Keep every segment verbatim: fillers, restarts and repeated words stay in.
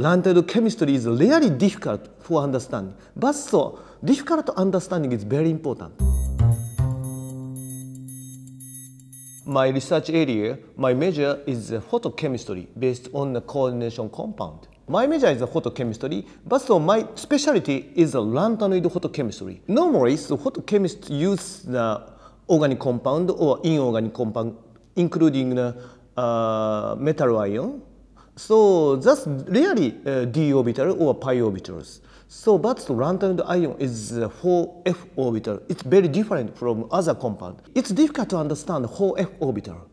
lanthanoid chemistry is really difficult for understanding. But so, difficult understanding is very important. My research area, my major is photochemistry based on the coordination compound. My major is photochemistry, but so my specialty is lanthanoid photochemistry. Normally, so photochemists use the organic compound or inorganic compound, including the uh, metal ion. So that's really uh, d orbital or pi orbitals. So but the lanthanoid ion is uh, four f orbital. It's very different from other compound. It's difficult to understand four f orbital.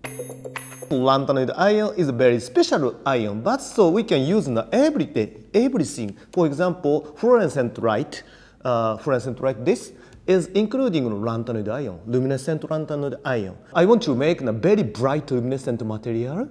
Lanthanoid ion is a very special ion, but so we can use in everyday everything. For example, fluorescent light, uh, fluorescent light. This is including lanthanoid ion, luminescent lanthanoid ion. I want to make a very bright luminescent material.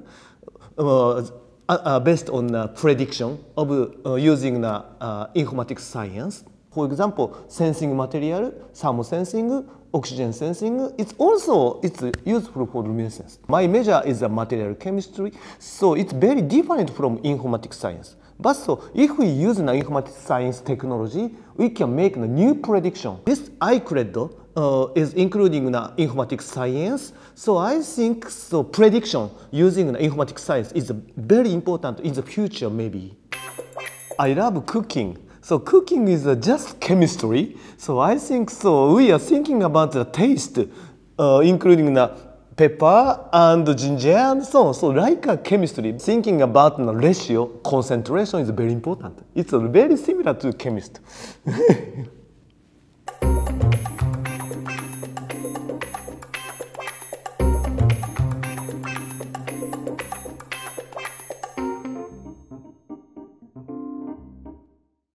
Uh, Uh, based on the prediction of uh, using the uh, informatics science. For example, sensing material, thermal sensing, oxygen sensing, it's also it's useful for luminescence. My major is the material chemistry, so it's very different from informatics science. But so, if we use the informatics science technology, we can make the new prediction. This iCredo uh, is including the informatics science. So I think so prediction using the informatics science is very important in the future maybe. I love cooking. So cooking is just chemistry. So I think so we are thinking about the taste, uh, including the pepper and ginger and so on. So like a chemistry, thinking about the ratio, concentration is very important. It's very similar to chemistry.